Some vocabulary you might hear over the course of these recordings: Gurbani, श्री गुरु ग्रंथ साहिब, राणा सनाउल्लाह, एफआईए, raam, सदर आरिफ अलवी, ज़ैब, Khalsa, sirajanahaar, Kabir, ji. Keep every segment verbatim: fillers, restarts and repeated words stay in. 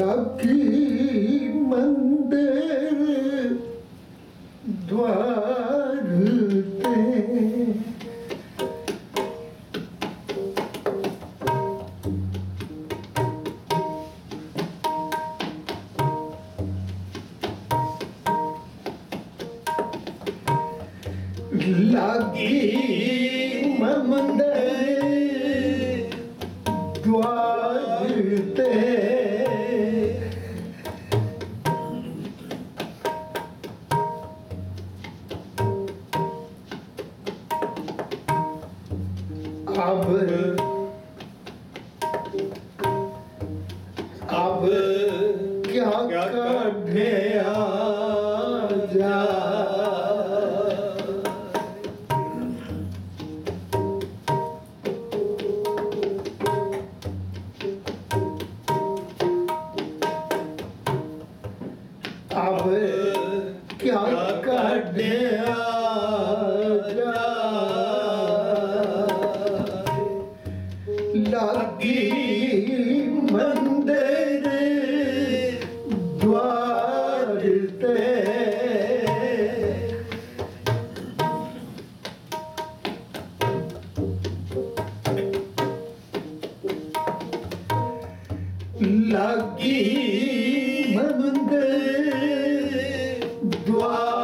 की मंदिर द्वार पे लगी मंदिर द्वार पे अब अब क्या काढ़े आजा अब क्या काढ़े आजा लगी मंदिर द्वार पे लगी मंदिर द्वार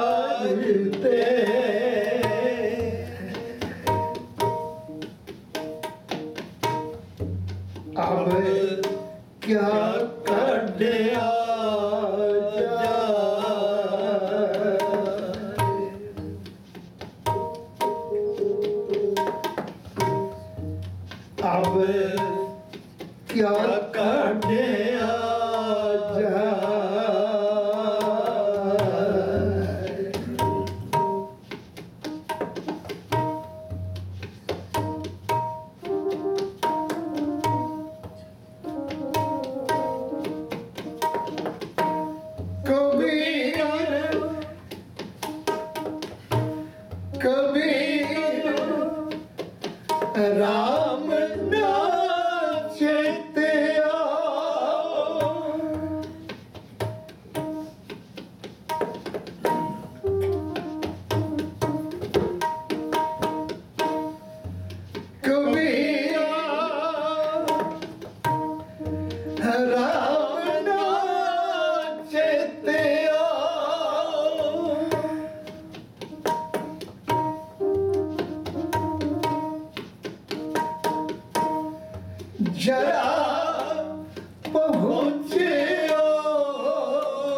पे अब क्या काढ़े आजा अब क्या काढ़े आजा कबीर राम नाचते कबीर राम नाचते जरा पहुँचे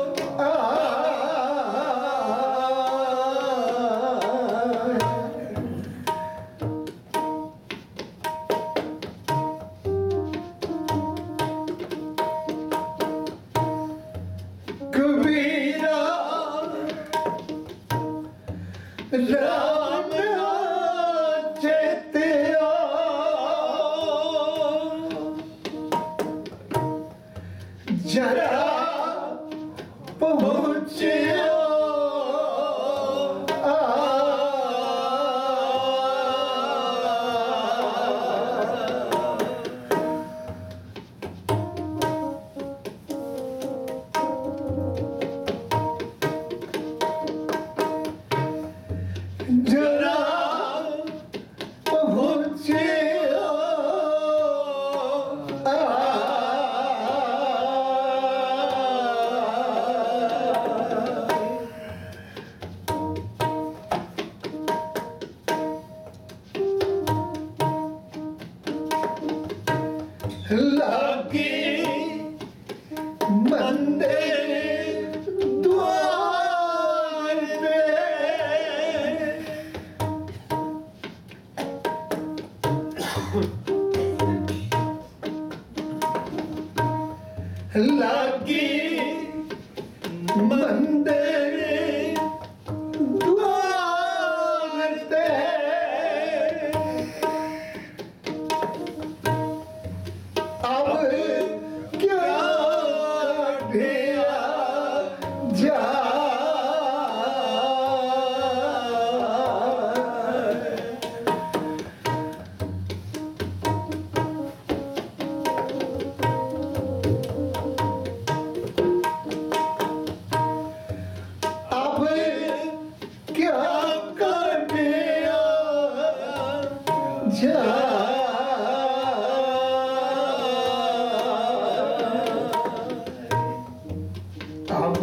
कबीरा राम जरा पहुँचे जरा पहुँचे लगी मंदिर द्वार पे लगी मंदिर द्वार पे क्या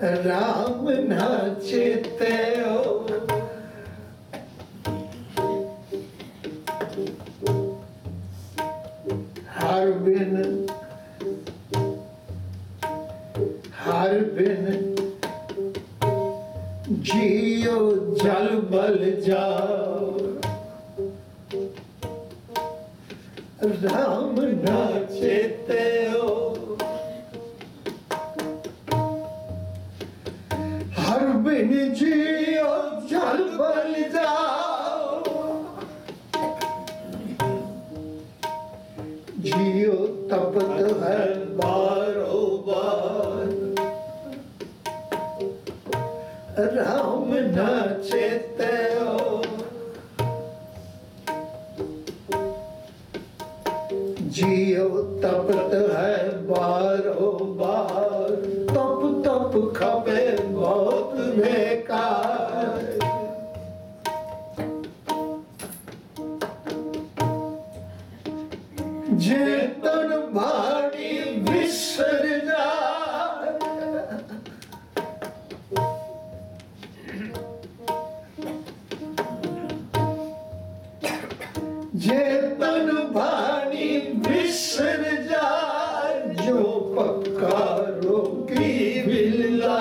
राम नाचते हो हर बिन हर बिन जियो जल बल जाओ राम नाचते हो बिन जियो जल बल जाओ जियो तपत है बारो बार राम नाचते हो जियो तपत है बारो बार तप तप खपे बहुत बेकार जेतन भारी बिसर जा जेतन भारी बिसर जा जो पक्का रोकी बिल्ला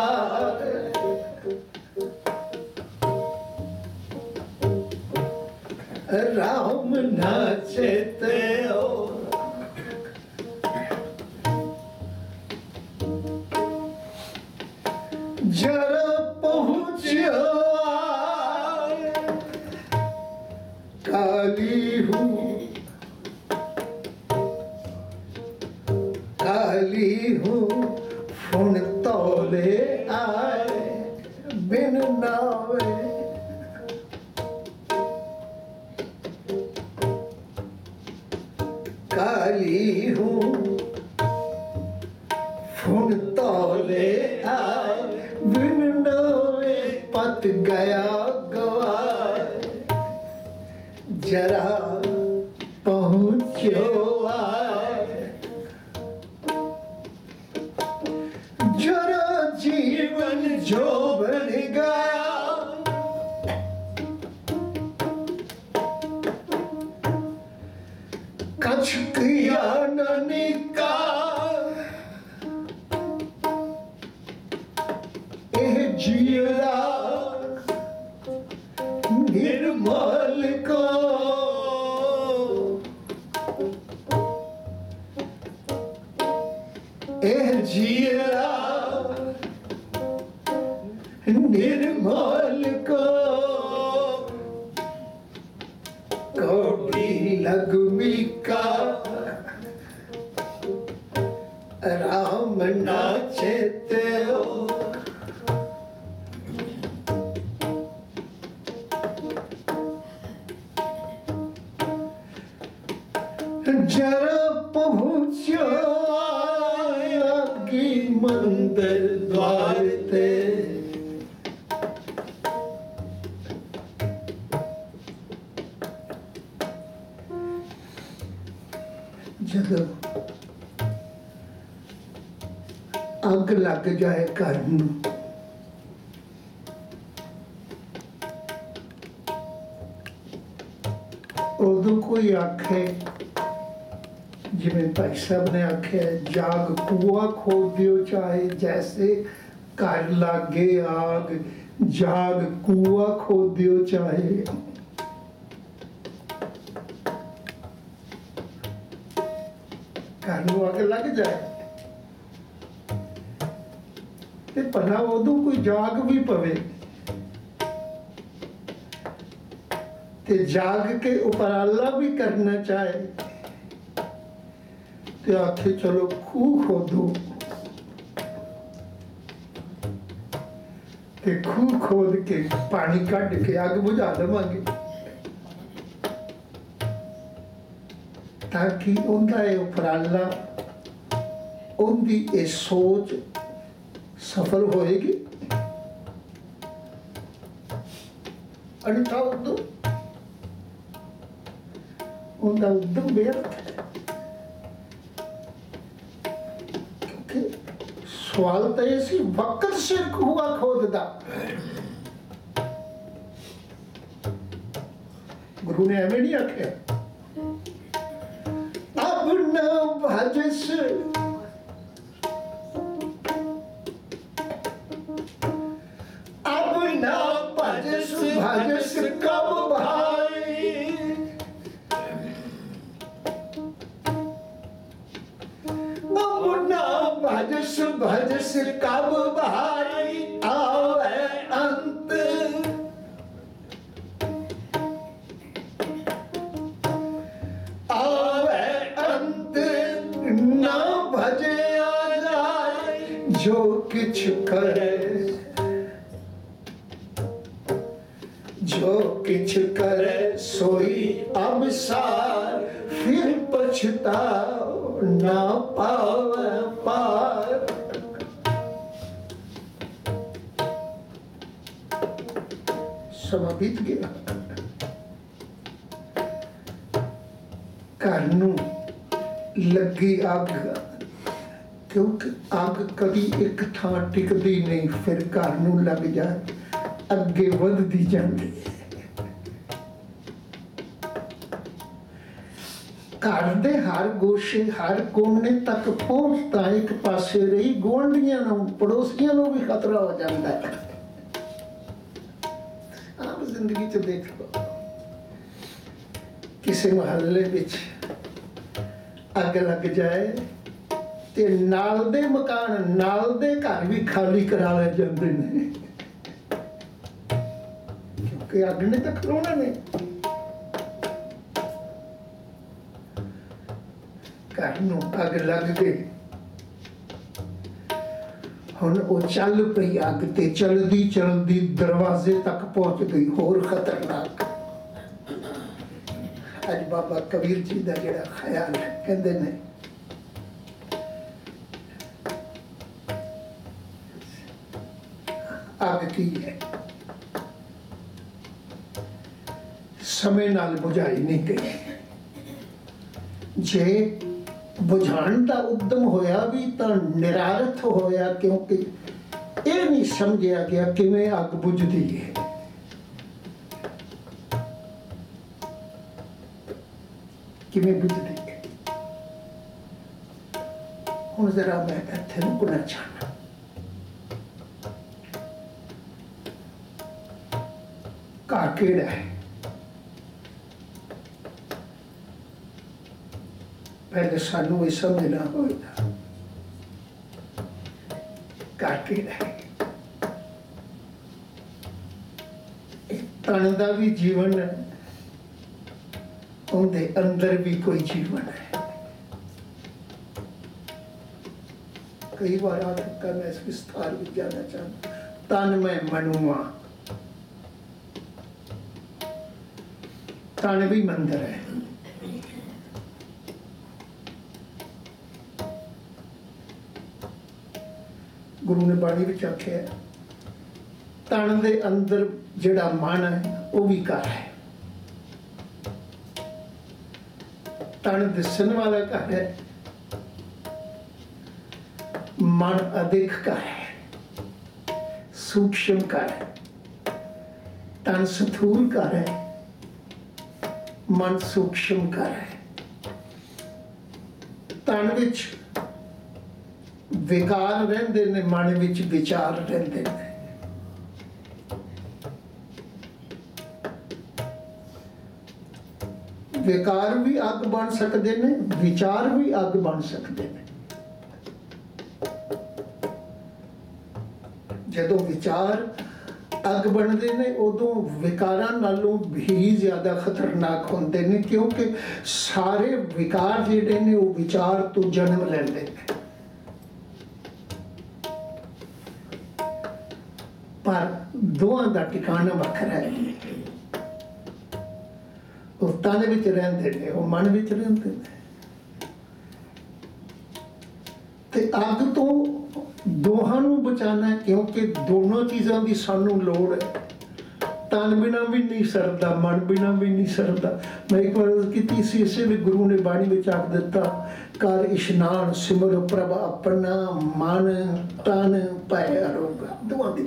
राम नाचते हो जरा पहुँचो काली हूँ काली हूँ फुन तोले आए बिन नावे काली हूँ फुन तोले बिन नावे पत गया गवार जरा पहुँचो जरा जीवन जो बन गया कछ किया न निकाल एह जिया निर्मल को एह जिया निर्मल को लगमी का राम नाचते हो जरा पहुँचो आया की मंदिर द्वार ते ਜਦੋਂ ਅੱਗ ਲੱਗ ਜਾਏ ਘਰ ਨੂੰ ਉਦੋਂ ਕੋਈ ਆਖੇ ਜਿਵੇਂ ਭਾਈ ਸਾਹਿਬ ਨੇ ਆਖਿਆ ਜਾਗ ਕੂਆ ਖੋਲ ਦਿਓ ਚਾਹੇ ਜੈਸੇ ਘਰ ਲਾਗੇ ਆਗ ਜਾਗ ਕੂਆ ਖੋਲ ਦਿਓ ਚਾਹੇ घर आके लग जाए भला उदू कोई जाग भी पवे ते जाग के उपराला भी करना चाहे तो आखे चलो खूह खोदो ते खूह खोद के पानी कट के अग बुझा देवांगे ताकि उनका ये उपराला उनकी ये सोच सफल होएगी अड़ता उद्यम उनका उद्यम व्यर्थ है क्योंकि सवाल तो ऐसी बकर से कुआ खोददा। गुरु ने हमें नहीं आख्या अब न भजस अब न भजस भजस कब भाई अब न भजस भजस कब भाई आवे अंत जो किछ करे जो किछ करे सोई अब सार फिर पछताओ ना पावे पार। समय बीत गया कानू लगी आग क्योंकि आग कभी एक थां टिकती नहीं फिर घर नूं लग जाए अगे वधदी जांदी है। घर दे हर गोशे हर कोने तक पहुंचता एक पासे रही गुआंढियां नूं पड़ोसियां नूं भी खतरा हो जाता है। आप जिंदगी च देख लो किसी महल्ले विच अग लग जाए ते नाल दे मकान नाल दे घर भी खाली करा ले जाते हैं क्योंकि अग ने तो खलोना नहीं। घर नूं अग लग गई हुण वह चल पई अग ते चलदी चलदी दरवाजे तक पहुंच गई होर खतरनाक। अज बाबा कबीर जी का जिहड़ा ख्याल है कहते हैं आग की है समय नाल बुझाई नहीं गई जे बुझाण का उद्यम होया भी तो निरारथ होया क्योंकि यह नहीं समझिया गया किवें अग बुझदी है। किवें बुझदी है हुण जरा मैं इत्थे रुकना चाहना। घर केड़ा है पहले सानू यह समझना होगा घर केड़ा है। तन का भी जीवन है उनके अंदर भी कोई जीवन है। कई बार आपका मैं इस विस्तार में जाना चाहता तन मैं मनुआ तन भी मंदिर है गुरु ने बाणी विच आख्या तन दे अंदर जिहड़ा मन है वह भी घर है। तन दिसण वाला घर है मन अधिक घर है सूक्ष्म घर है। तन स्थूल घर है मन सूक्ष्म घर है। तन विच विकार रहंदे ने मन विच विचार रहंदे ने। विकार भी अग बन सकते ने विचार भी अग बन सकते ने। जदों विचार अग बनते हैं उदों विकारां नालों भी ज़्यादा खतरनाक होंदे ने क्योंकि सारे विकार जिहड़े ने वो विचार तो जन्म लैंदे ने। पर दोहां दा ठिकाना वखरा है वो तन विच रहिंदे ने वो मन विच रहिंदे ने। ते अग तो दोहां नूं बचाना क्योंकि दोनों चीज़ों की सानू लोड़ है तान बिना भी नहीं सरदा, मन बिना भी नहीं सरदा। मैं एक बार अर्ज की सी इसे भी गुरु ने बाणी में आख दिता, कर इशनान सिमर प्रभ अपना मन तन पाए आरोग्य। दुआ दी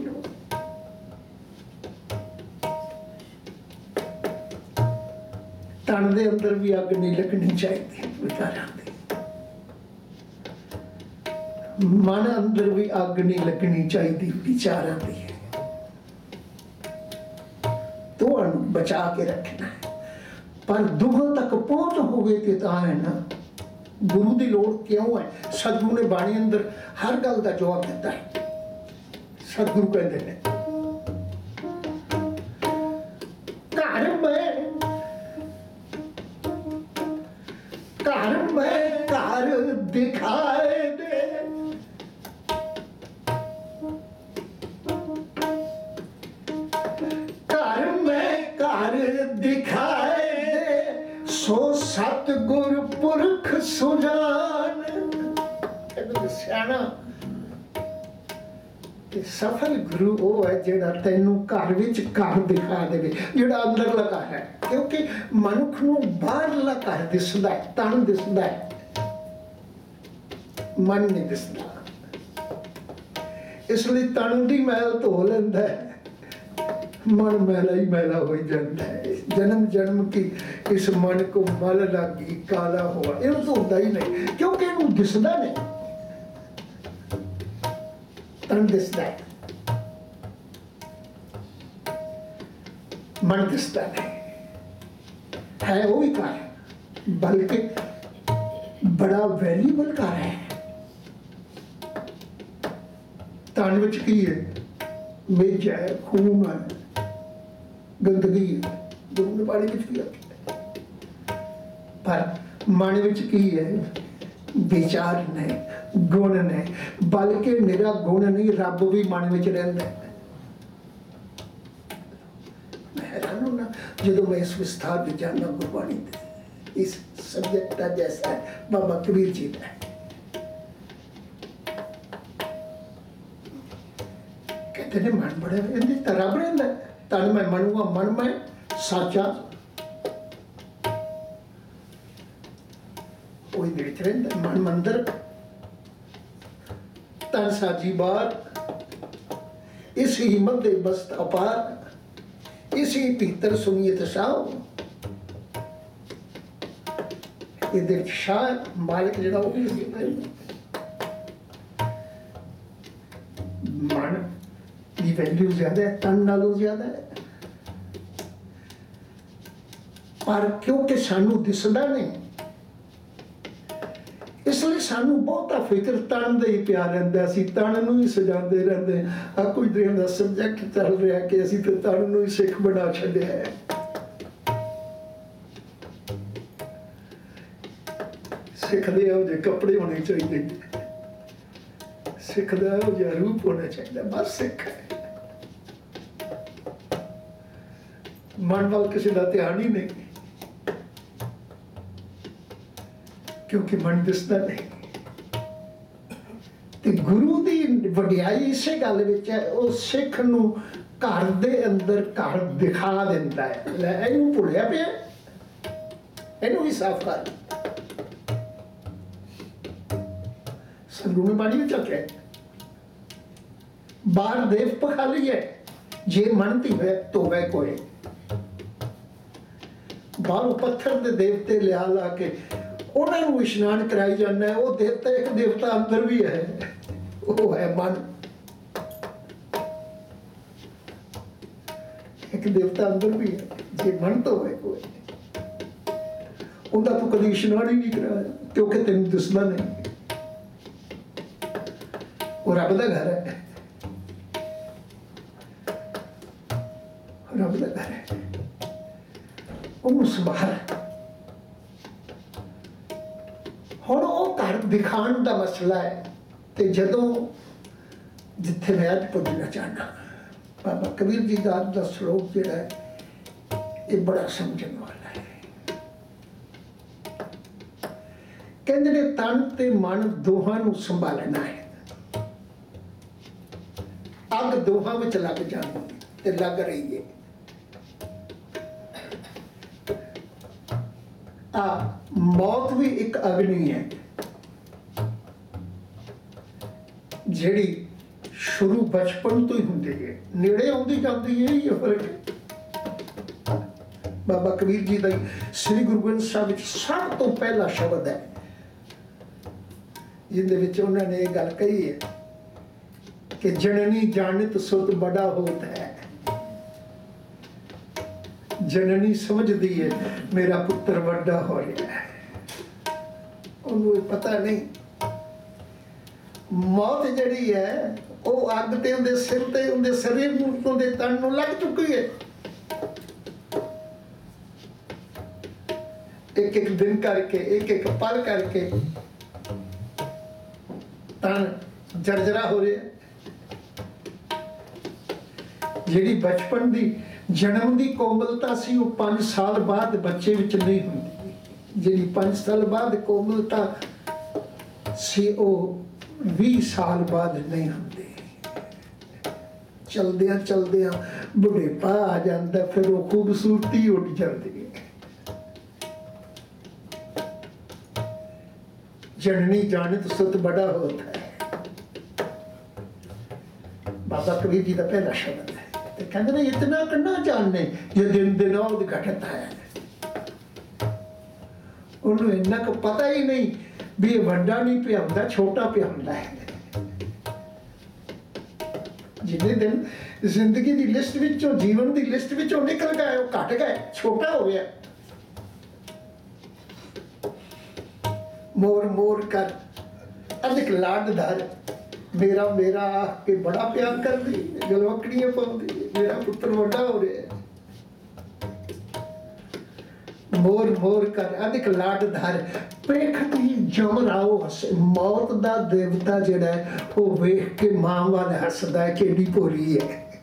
तन दे अंदर भी अग नहीं लगनी चाहिए बेचारा, मन अंदर भी अग नहीं लगनी चाहिए बेचारा दी। बचा के रखना है, पर दुखों तक पहुंच हो गई ते तां है ना, गुरु दी लोड़ क्यों है? सतगुरु ने बाणी अंदर हर गल का जवाब दिता है। सतगुरु कहते हैं घर में घर में घर दिखाए दे, दिखाए सो सतगुर पुरख सुजान। सियाना ते सफल गुरु वो है जेड़ा तेनू घर विच घर दिखा देवे, जेड़ा अंदर लगा है, क्योंकि मनुख नू बाहरला घर दिसदा है, तन दिसदा है, मन नहीं दिसदा। इसलिए तन दी मैल धो लैंदा है, मन मैला ही मैला हो जाता है। जन्म जन्म की इस मन को मल लागी काला हुआ, ये तो होता ही नहीं, क्योंकि इनू दिसदा नहीं, तन दिसदा है, मन दिसदा नहीं है। वो ही कार है, बल्कि बड़ा वैल्यूबल कार है। तन विच की है? मेज है, खून है, गंदगी है, दोनों पानी में भी लगता है, पर मन विच की है? विचार नहीं, गुण नहीं, बल्कि निरा गुण नहीं, रब भी मन विच रहंदा है। मैं हैरान हूं ना जदों मैं इस विस्तार में जानना गुरबाणी दे इस सब्जेक्ट का, जैसा है बाबा कबीर जी का। कहते हैं मन बड़े रब रहंदा है, तन मैं मनुआ, मन मैं साचा मन मंदिर, तन साजी बार, इस ही मध्य बस्त अपार, इस ही भीतर सुनिए तशाओ। ये देख शाह मालिक जड़ा वो मन की वैल्यू ज्यादा है तन नालों ज्यादा है, पर क्योंकि सानू दिसदा नहीं, इसलिए सानू बहुता फिक्र तन दे ही प्यार रहिंदा। असीं तन नूं ही सजांदे रहिंदे आ। कुछ दिन दा सब्जेक्ट चल रहा कि असीं ते तन नूं ही सिख बना छड्या है। सिख दे ओ जे कपड़े होने चाहिए, सिख दा ओ जे रूप होना चाहिए, बस सिख है। मन वाल किसी का ध्यान ही नहीं, क्योंकि मन दिसदा नहीं। ते गुरु दी वड्याई इसे गल विच है, वो सिख नूं घर दे अंदर घर दिखा दिंदा है। लै इहनूं भुलिया पिया, इहनूं ही साफ कर। संगरूण बाणी विच आखिआ बाहर देव पखाली है, जे मन धीवे धोवे कोए। बाहरों पत्थर के देवते लिया ला के उन्होंने इशनान कराई जाना है। वो देवता एक देवता अंदर भी है, वो है मन। एक देवता अंदर भी है, जे मन तो है कोई उनका तू कभी इशनान ही नहीं कराया, क्योंकि तेन दिसदा नहीं। वो रब का घर है, रब का घर है, दिखाने का मसला है। ते जदों जिथे मैं अज पुजना चाहना, बाबा कबीर जी का आज का श्लोक जिहड़ा है ये बड़ा समझने वाला है। कहंदे ने तन ते मन दोहां नूं संभालना है। अग दोहां विच लग जांदी ते लग रही है, आ, मौत भी एक अग्नि है जिहड़ी शुरू बचपन तो ही होंदी है, नेड़े आउंदी जांदी है। ये फर्क बाबा कबीर जी का श्री गुरु ग्रंथ साहिब सब तो पहला शब्द है जिंदे विच उन्होंने ये गल कही है कि जननी जानत सुत बड़ा होत है। जननी समझती है मेरा पुत्र वड्डा हो रहा है, उन्होंने पता नहीं मौत जड़ी है वो अग ते उनके सिर ते उनके शरीर उनके तन नूं लग चुकी है। एक एक दिन करके एक एक पल करके तन जर्जरा हो रहा है। जिहड़ी बचपन दी जन्म की कोमलता सी वो पांच साल बाद बच्चे विच नहीं हुंदी, जिहड़ी पांच साल बाद कोमलता सी वो बीस साल बाद नहीं हुंदी। चलदियां चलदियां बुढ़ेपा आ जाता, फिर वो खूबसूरती उठ जाती है। जननी जानत सुत बड़ा होता है, बाबा कबीर जी का पहला शब्द है। कहते इतना करना जानने जो दिन दिन और घटता है, उन्होंने इन्ना को पता ही नहीं भी वड्डा नहीं पिया हुंदा, छोटा पिया हुंदा है। जिन्ने दिन जिंदगी की लिस्ट विचों जीवन की लिस्ट विचों निकल गए वो घट गए, छोटा हो गया। मोर मोर कर अधिक लाड धर, मेरा मेरा के बड़ा प्यार कर दी, गलवकड़ियां पाउंदी, मेरा पुत्र वड्डा हो रहा। मोर मोर कर अधिक लाड धर, पेखत ही जमराओ हसे। मौत दा देवता जिहड़ा है वो वेख के मां वाल हसदा है, केडी भोली है।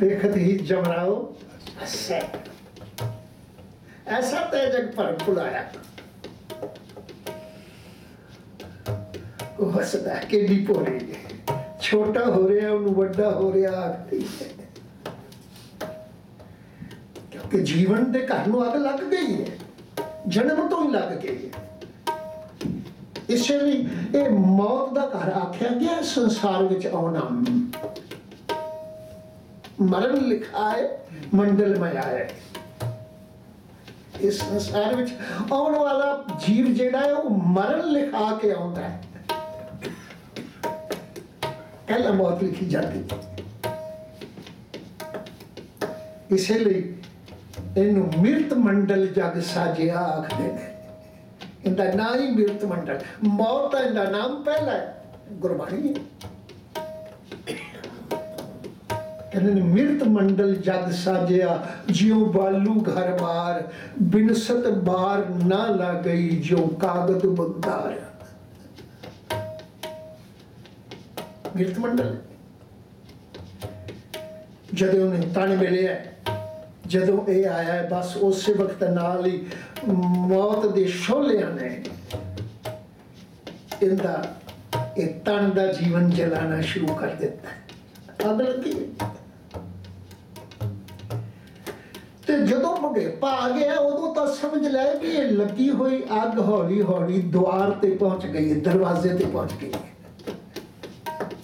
पेखत ही जमराओ हसे, ऐसा तै जग पर भुलाया। वह सदा के दीपो रही है, छोटा हो रहा है उन्होंने बड़ा हो रहा आखती है, क्योंकि जीवन के घर में आग लग गई है, जन्म तो ही लग गई है। इसलिए मौत का घर आख्या गया, संसार विच आना मरण लिखा है, मंडल में आया। इस संसार विच आने वाला जीव जेड़ा है वो मरण लिखा के आता है, पहला मौत लिखी जाती। इसलिए इन मृत मंडल जग साजिया आखते हैं, इनका ना ही मृत मंडल, मौत का इनका नाम पहला है, गुरबाणी है। मृत मंडल जग साजिया ज्यों बालू घर बार, बिनसत बार ना ला गई ज्यों कागद बंगार। मृत मंडल जदों ने तन मिले, जदों ये आया है, बस उस वक्त नाल ही मौत दे शोलिया ने इनका एक तन का जीवन जलाना शुरू कर दिता। अग लगी ते जदों बुढ़ेपा आ गया उदों तो समझ लिया कि ये लगी हुई अग हौली हौली द्वार ते पहुंच गई है, दरवाजे ते पहुंच गई है।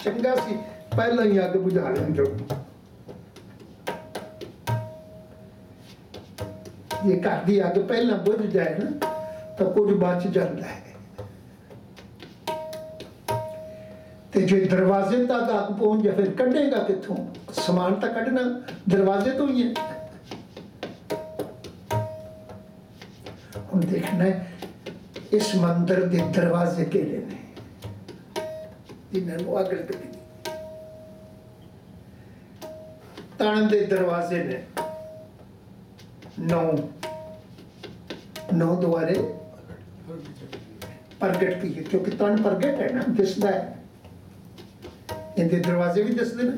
चंगा सी पहला ही आग बुझा लेंगे। ये घर की अग पहला बुझ जाए ना तो कुछ बच जाता है, ते जो दरवाजे तक अग पहुंच जाए फिर कढ़ेगा किथों? समान तो कढ़ना दरवाजे तो ही है। हम देखना है इस मंदिर के दरवाजे के लिए जिन्होंने अग लगी, तन के दरवाजे ने नौ नौ द्वारे प्रगट की है, क्योंकि तन प्रगट है ना, दिसदा है। इनके दरवाजे भी दिसते हैं,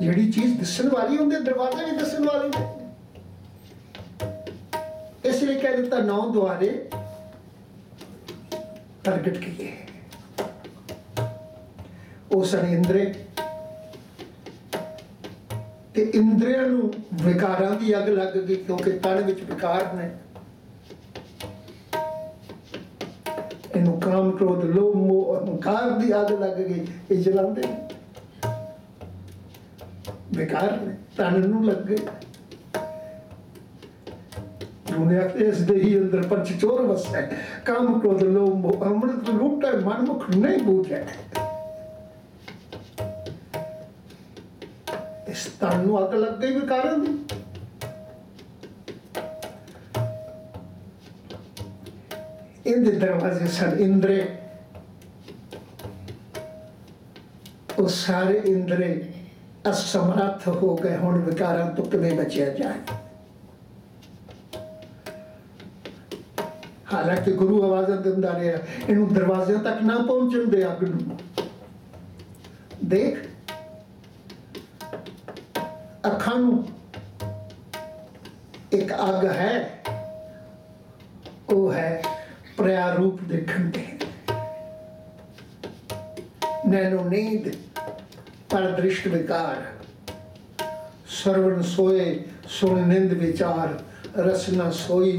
जिहड़ी चीज दिसण वाली उनके दरवाजे भी दिसण वाले हैं। इसलिए कह दिता नौ द्वारे प्रगट किए। उस अनिंद्रे कि इंद्रियां नूं विकारां दी अग लग गई क्योंकि तन विच विकार ने इहनूं काम क्रोध लोभ मोह अहंकार दी अग लग गई इह जलांदे विकार ने तन नूं लग गए दुनिया इस देही अंदर पंच चोर वसे काम क्रोध लोभ मोह अमृत लूटे मनमुख नहीं बूझे तानू अग लग गई विकारों दी। इहदे दरवाजे सन इंद्रे, वो सारे इंद्रे असमर्थ हो गए हुण विकारों तो किवें बचिया जाए। हालांकि गुरु आवाज़ दिंदा रहा इहनूं दरवाज़ियां तक ना पहुंचण दे अग नूं देख एक आग है वो है प्रारूप देखण दे नैनो नींद पर दृष्ट विकार सरवण सोए सुन निंद विचार रसना सोई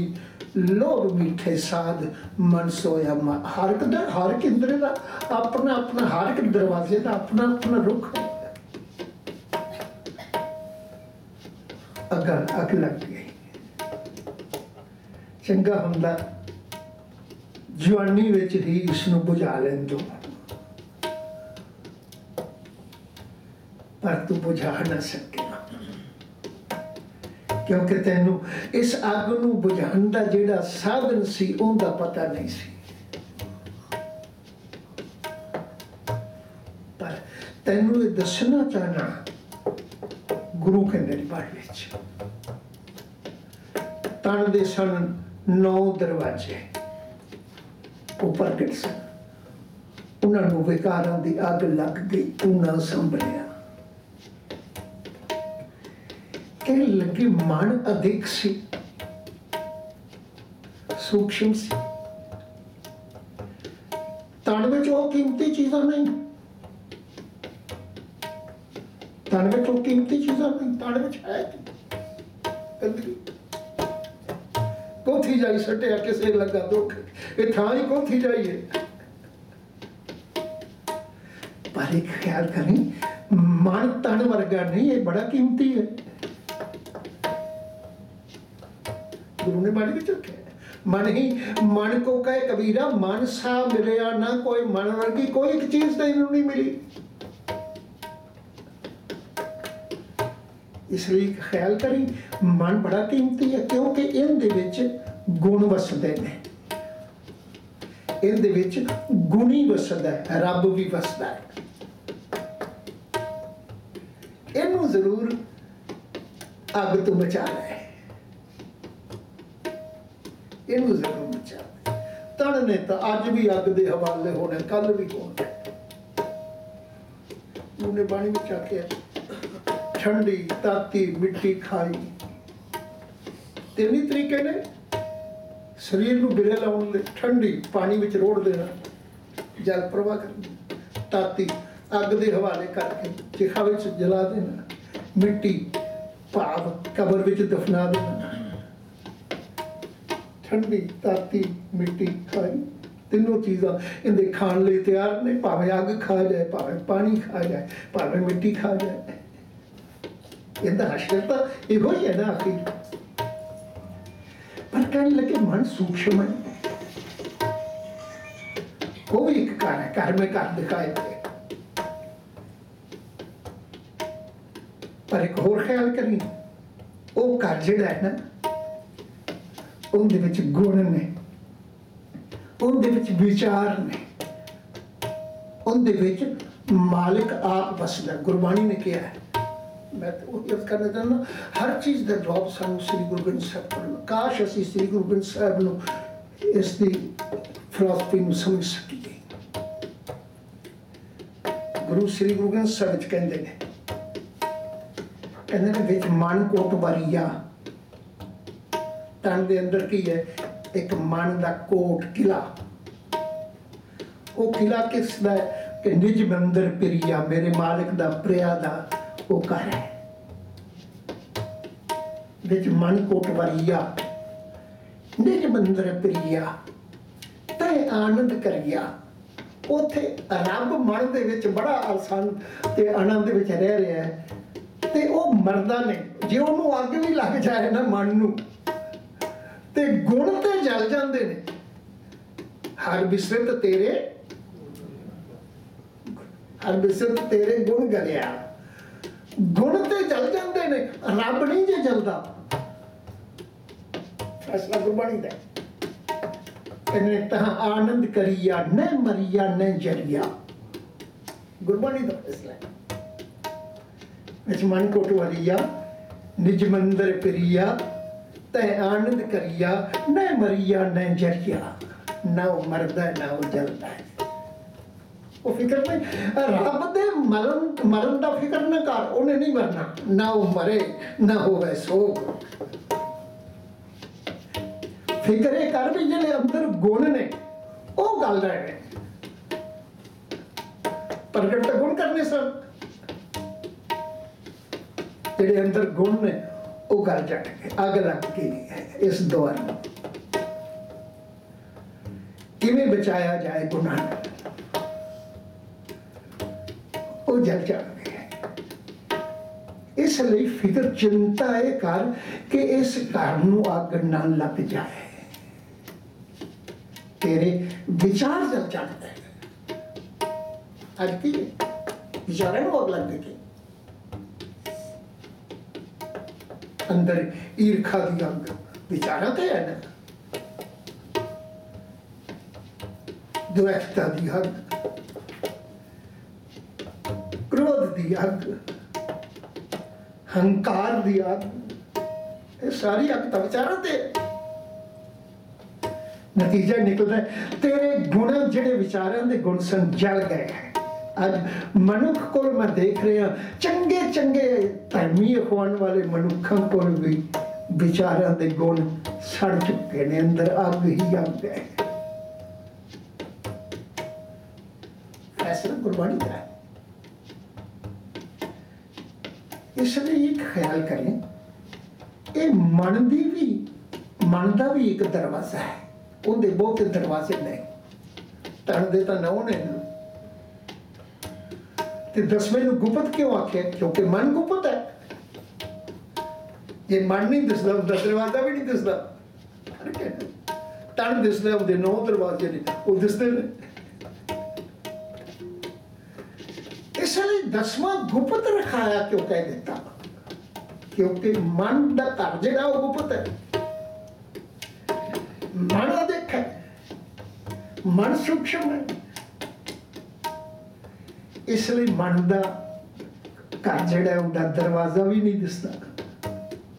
लोभ मीठे साध मन सोया मन। हर एक हर एक इंद्र का अपना अपना हर एक दरवाजे का अपना अपना रुख अगर अग लग गई चंगा हुंदा जवानी विच ही इसनूं बुझा लैंदो पर तू बुझा ना सकिया क्योंकि तैनूं इस अग नूं बुझाउण दा जिहड़ा साधन सी उहदा पता नहीं सी। पर तैनूं इह दसणा चाहना गुरु कहते हैं पाठ विच तन दे सन नौ दरवाजे उपर सन उन्होंने विकारों की अग लग गई उन्होंने संभलिया कह लगी मन अधिक सी सूक्ष्म सी तन में जो कीमती चीज़ां नहीं तन में तो कीमती चीज़ां नहीं तन में है कोथी जाई सटे किसे लगा दुख ये थाई कोथी जाइए। पर एक ख्याल करी मन तन वर्गा नहीं ये बड़ा कीमती है गुरु ने बाणी विच रखा मन ही मन को कहे कबीरा मन सा मिलया ना कोई मन वर्गी कोई एक चीज तैनूं नहीं मिली। इसलिए ख्याल करी मन बड़ा कीमती है क्योंकि इनदे विच गुण वसदे ने इनदे विच गुणी वसदा है रब भी वसदा है इनू जरूर अग तो बचा ले इनू जरूर बचा ले तन ने तो अज भी अग दे हवाले होना कल भी होना उन्हें बाणी में चाकिया ठंडी ताती मिट्टी खाई तीन ही तरीके ने शरीर को गिरे लाउन ले ठंडी पानी विच रोड़ देना जल प्रवाह करना ताती अग दे हवाले करके चिखा विच जला देना मिट्टी भाव कबर विच दफना देना ठंडी ताती मिट्टी खाई तीनों चीज़ां इन्हें खाने लिए तैयार ने भावें अग खा जाए भावें पानी खा जाए भावें मिट्टी खा जाए इनका हशर तो यो ही है ना आखिर। पर कहने लगे मन सूक्ष्म है वो भी एक कार है कार में कार दिखाए थे। पर एक होर ख्याल करी वो कार जिहड़ा है ना उनदे विच गुण ने उनदे विच विचार ने उनदे विच मालिक आप वसदा। गुरबाणी ने कहा है मैं तो उल्लेख करना चाहना हर चीज़ का जवाब सानू श्री गुरु ग्रंथ साहब पढ़ना काश असी श्री गुरु ग्रंथ साहब नू इसकी फिलोसफी नू समझ सकीए। गुरु श्री गुरु ग्रंथ साहब कहते हैं कहते विच मन कोट बारिया तन के अंदर की है एक मन का कोट किला वो किला किसदा है कि निज मंदिर प्रिया मेरे मालिक का प्रिया का वो घर है बिच मन कोटवारिया निज मंदर प्रिया तै आनंद करिया। उथे रब मन दे विच बड़ा आसान ते आनंद विच रह रहा है ते ओह मरदा ने जे ओनू अग भी लग जाए ना मन नू ते गुण ते जल जांदे ने। हर बिसरत तेरे हर बिसरत तेरे गुण गलिया गुण ते जल जाते ने रब नहीं जे जलदा। फैसला गुरबाणी दा इन्हें तहां आनंद करिया न मरिया न जरिया गुरबाणी दा फैसला विच मन कोटवारिया निज मंदर प्रिया तै आनंद करिया न मरिया न जरिया। ना वो मरदा है ना वो जलदा है। वो फिक्र नहीं रब दे मरण मरण का फिक्र ना कर उन्हें नहीं मरना ना वो मरे ना होवे सोग। फिक्र कर भी जिहड़े अंदर गुण ने वो गल रहे ने प्रगट तो गुण करने सन जिहड़े अंदर गुण ने वो गल जाए अग लग गई। इस दौर किवें बचाया जाए गुनाह जल जाते हैं। इसलिए फिक्र चिंता है कार कि इस कारण आग ना लग जाए। तेरे विचार जल जाते हैं अज्ञी विचार को आग लग गई। अंदर ईर्खा की आग विचार तो है ना द्वेषता की आग हंकार दिया सारी अग विचार ते नतीजा निकलता है। तेरे गुण जिहड़े विचारां दे गुण सन जल गए हैं। अज मनुख को मैं देख रहा चंगे चंगे धर्मी अखवाण वाले मनुखों को भी विचारां दे गुण सड़ चुके ने अंदर अग ही अग है। फैसला गुरबाणी दा है। इसलिए एक ख्याल करें ये मन दी भी मन का भी एक दरवाजा है। उनके बहुते दरवाजे ने तन दे तां नौ ने ते दसवें नूं गुप्त क्यों आखे क्योंकि मन गुप्त है। जे मन नहीं दिसदा उहदा दरवाजा भी नहीं दिसदा। तन दिसदा उहदे नौ दरवाजे ने वो दिसदे ने। दसवां गुप्त रखाया क्यों कह देता क्योंकि मन दा घर जिहड़ा वो गुप्त है। मन अदिख है मन सूक्ष्म है। इसलिए मन दा घर जिहड़ा उहदा दरवाजा भी नहीं दिसदा।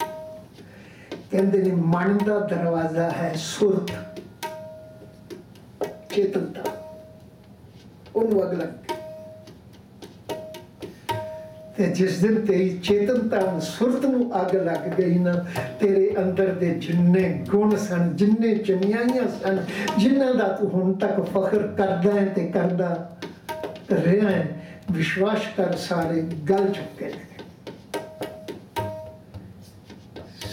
कहंदे ने मन दा दरवाजा है सुरत चेतनता उहनूं अग लग ते जिस दिन तेरी चेतनता सुरत नूं अग लग गई ना तेरे अंदर दे जिन्ने गुण सन जिन्ने चंगियाइयां सन जिन्हां दा तू हुण तक फखर करदा है ते करदा रहा है विश्वास कर सारे गल चुके ने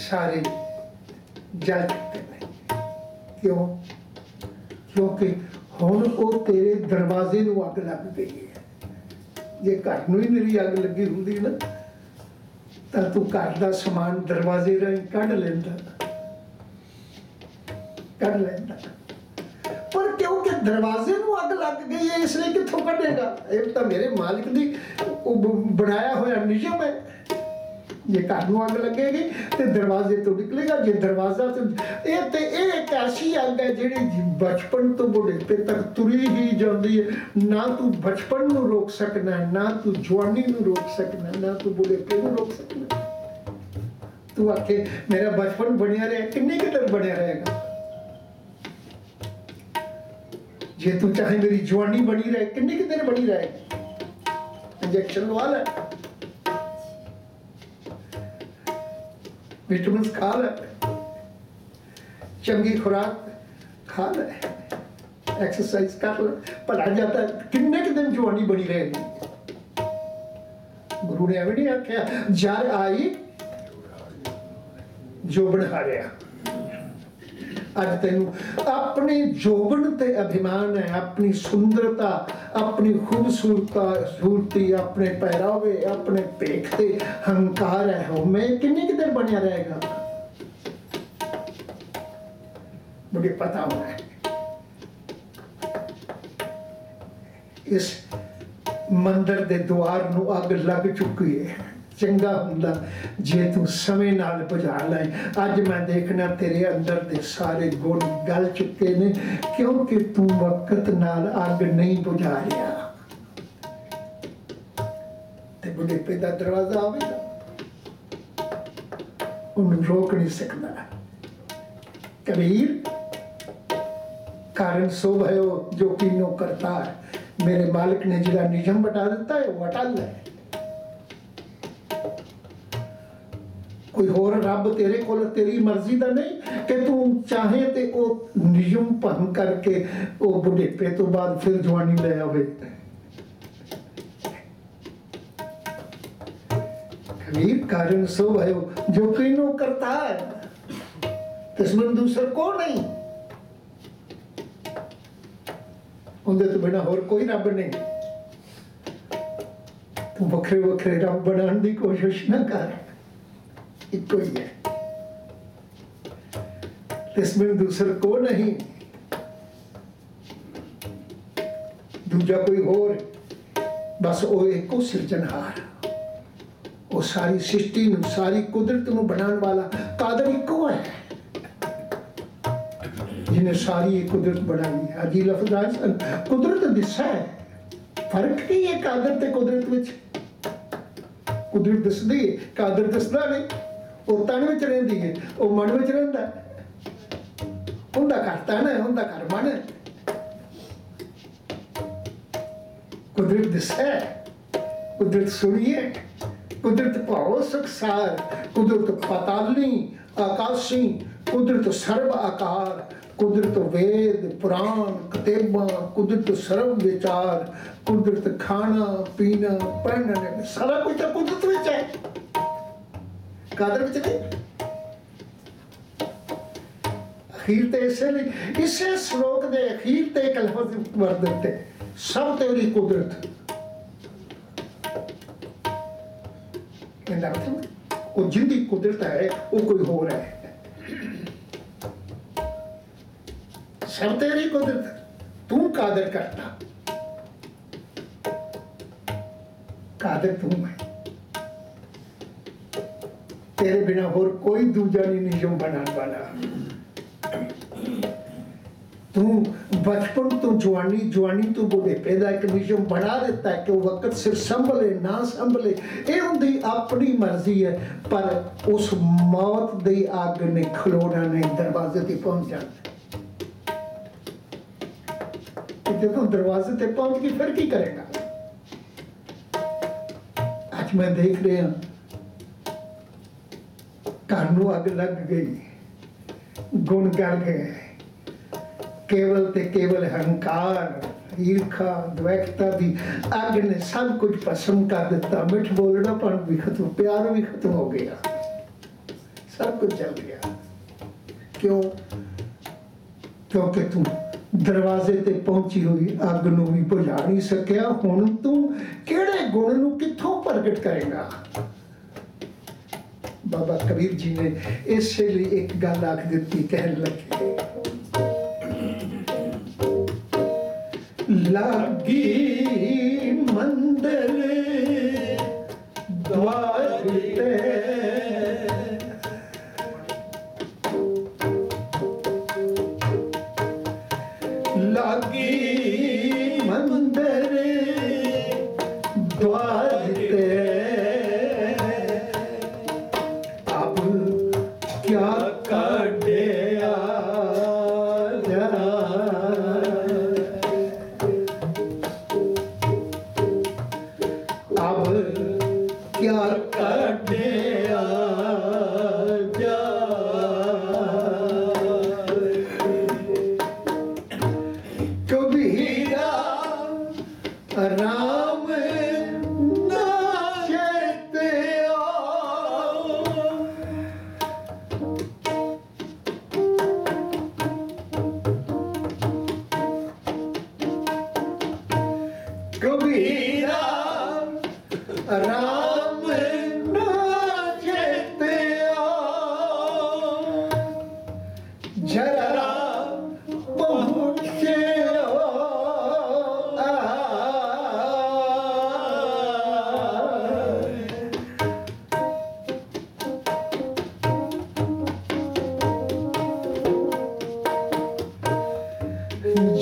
सारे जल चुके ने। क्यों क्योंकि हुण वो तेरे दरवाजे नूं अग लग गई है। जे घर में ही मेरी अग लगी होंगी ना तो तू घर का समान दरवाजे राही कढ़ लेंदा कढ़ लेंदा पर क्योंकि दरवाजे नूं अग लग गई है इसलिए कित्थों कढ़ेगा। इह तां मेरे मालिक दी बनाया होया नियम है। जे घर नूं अग लगेगी तो दरवाजे तो निकलेगा। जे दरवाजा तो यह तो यह एक ऐसी अग है जी बचपन तो बुढ़ेपे तक तुरी ही जाती है। ना तू बचपन नूं रोक सकना ना तू जवानी नूं रोक सकना ना तू बुढ़ेपे नूं रोक सकना। तू आखे मेरा बचपन बनिया रहा किन्ने कि देर बनिया रहेगा। जे तू चाहे मेरी जवानी बनी रहे किन्ने कि देर बनी रहेगी। इंजेक्शन लवा लै विटामिन खा लै चंगी खुराक खा लै एक्सरसाइज कर लै भला जाता किन्ने कि दिन जवानी बनी रहेगी। गुरु ने एवं नहीं आख्या जर आई जोबन हारिया। अज तेन अपने जोबन ते अभिमान है, अपनी सुंदरता, अपनी खूबसूरता सूरती, अपने पहरावे, अपने पेख ते हंकार है। मैं किन्नी कि देर बनिया रहेगा, मुझे पता होना है। इस मंदिर के द्वार नू अग लग चुकी है। चंगा हुंदा जे तू समय नाल बुझा ले। अज मैं देखना तेरे अंदर दे सारे गुण गल चुके ने, क्योंकि तू वक्त नाल अग नहीं बुझा रहा। ते बुढ़ेपे दा दरवाजा आवेगा, उन्हें रोक नहीं सकना। कबीर कारण सो भयो जो कीनो करता है। मेरे मालिक ने जिला निजम बटा देता है, वो अटल है। कोई होर रब तेरे कोल तेरी मर्जी दा नहीं कि तू चाहे ते ओ निजम भंग करके ओ बुढ़ेपे तो बाद फिर जवानी ले आवे। कबीर कारण सो भयो जो कीनो करता है, दुश्मन दूसर को नहीं। उनके तो बिना होर कोई रब नहीं। तू वखरे वखरे रब बनाने की कोशिश ना कर, एक ही है। दुश्मन दूसर को नहीं, दूजा कोई होर। बस वो एक सिरजनहार, वो सारी सृष्टि सारी कुदरत को बनाने वाला कादर इको है, जिन्हें सारी कुदरत बनाई है। अजी लफजाज कुदरत दिशा है, फर्क नहीं है कादर ते कुदरत विच। कुदरत दसदी है, कादर दसदा नहीं। वो तन विच रहंदी है, वो मन विच रहंदा है। उनदा घर तन है, उनदा घर मन है। कुदरत दिशा है, कुदरत सुनी है, कुदरत भाव संसार, कुदरत पाताली आकाशी, कुदरत सर्व आकार, कुदरत वेद पुराण किताबां, कुदरत सर्व विचार, कुदरत खाना पीना पहनना, सारा कुछ तो कुदरत विच है, कादर विच नहीं। अखीर ते इसलिए इसे श्लोक दे अखीर ते इक लफ्ज़ वरत दिते, सब तेरी कुदरत। वो जिंदी कुदरत है, वो कोई होर है। सब तेरी कुदरत, तू कादर करता, कादर तू है। तेरे बिना होर कोई दूजा नहीं निजम बनाने वाला। तू बचपन तू जवानी, जवानी तू बुढ़ेपे दा एक निजम बना देता है कि वक्त सिर संभले ना संभले, ये उनकी अपनी मर्जी है। पर उस मौत दी आग ने खलोना नहीं, दरवाजे तक पहुंचा। जो दरवाजे ते पहुंच के फिर की करेगा। आज मैं देख रहा कानू अग लग गई, गुण गल गए, केवल ते केवल हंकार ईर्खा द्वैखता दी अग ने सब कुछ भस्म कर दिता। मिठ बोलना पर भी खत्म, प्यार भी खत्म हो गया, सब कुछ जल गया। क्यों? क्योंकि तू दरवाजे ते पहुंची हुई अग नू भी बुझा नहीं सकिया। हुण तू केड़े गुण नू कित्थों प्रगट करेगा? बाबा कबीर जी ने इसे लिए एक गल आख दिती, कहन लगे लागी मंदिर द्वार ते लागी मंदिर द्वार ते अब क्या काटे जरा अब क्या काटे कबीरा राम नाचते आओ जरा पहुँच के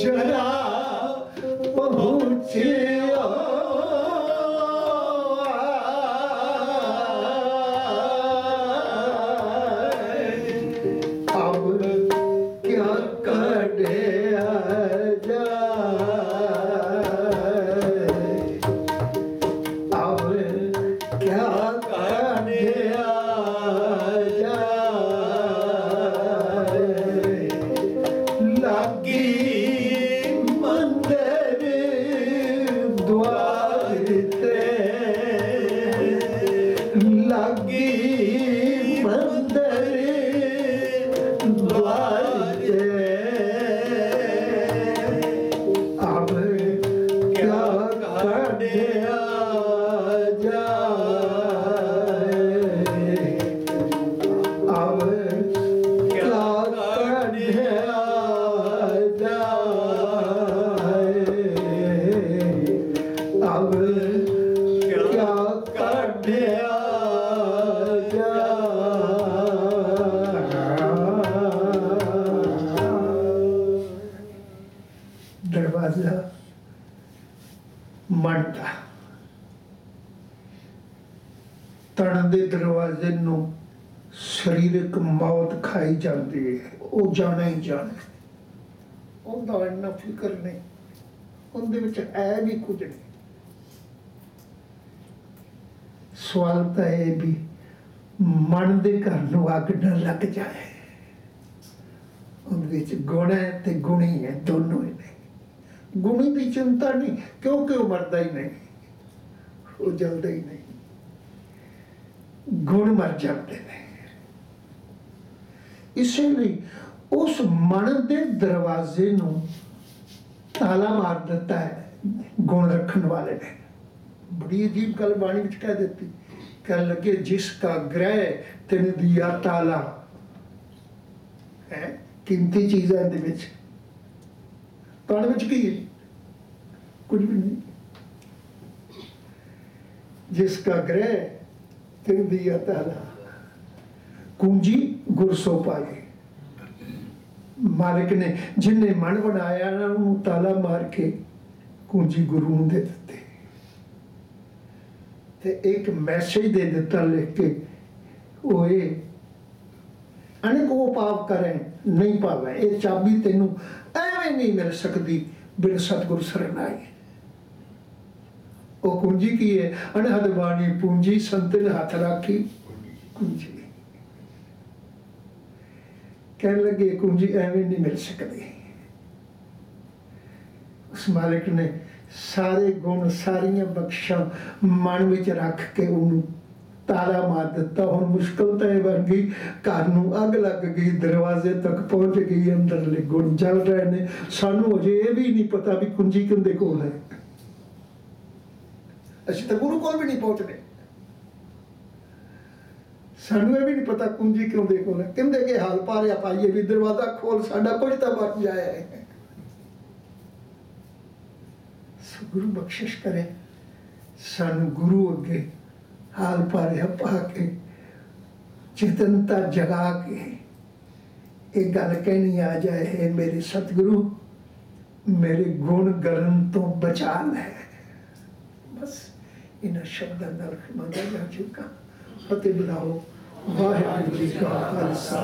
जरा पहुँचे मंडा तन दे दरवाजे नू शरीरक मौत खाई जाती है। वो जाना ही जाना उनका इन्ना फिक्र नहीं, उनके विच ऐ भी कुछ नहीं। सवाल तो यह भी मन के घर नू अग ना लग जाए। उनके गुण है ते गुणी है, दोनों ही नहीं। गुणी की चिंता नहीं क्योंकि वो मरता ही नहीं, वो जलता ही नहीं। गुण मर जाते हैं। इसलिए उस मन के दरवाजे को ताला मार देता है गुण रखने वाले ने। बड़ी अजीब गल बाणी में कह देती, कह लगे जिसका ग्रह तेने दिया ताला है। कीमती चीज है इहदे विच, ताने विच की है कुछ भी नहीं। जिसका ग्रह तेन दिया ताला, कुंजी गुरसो पाई मालिक ने जिन्हें मन बनाया ना उन्होंने ताला मार के कुंजी गुरु नूं दे दित्ती ते एक मैसेज दे दिता लिख के, ओए अनेक वो पाप करें नहीं पावे, ये चाबी तेनू ऐवें नहीं मिल सकती बिन सतगुर शरण आए। वो कुंजी की है अनहद बाणी पूंजी संतन हाथ राखी कुंजी। कह लगे कुंजी ऐवें नहीं मिल सकती। उस मालिक ने सारे गुण सारिया बख्शा मन में रख के उन्होंने ताला मार दिता। हुण मुश्किल तो यह बन गई, घर नूं अग लग गई, दरवाजे तक पहुँच गई, अंदरले गुण जल रहे ने। सानू अजे यह भी नहीं पता भी कुंजी किंदे कोल है। असीं तां गुरु कोल भी नहीं पहुँचदे, सानू यह भी नहीं पता कुंजी किंदे कोल है। किंदे के हाल पारिया पाईए भी दरवाजा खोल, साडा कुछ तां बच जाए। गुरु बख्शिश करे सानू। गुरु अगे हाल पारे पा के चेतनता जगा के एक गल कहनी आ जाए, है मेरे सतगुरु मेरे गुण गलन तो बचा ले। बस इन शब्दों नाल मंगा जा चुका। फतेह बुलाओ। वाहिगुरू जी का खालसा।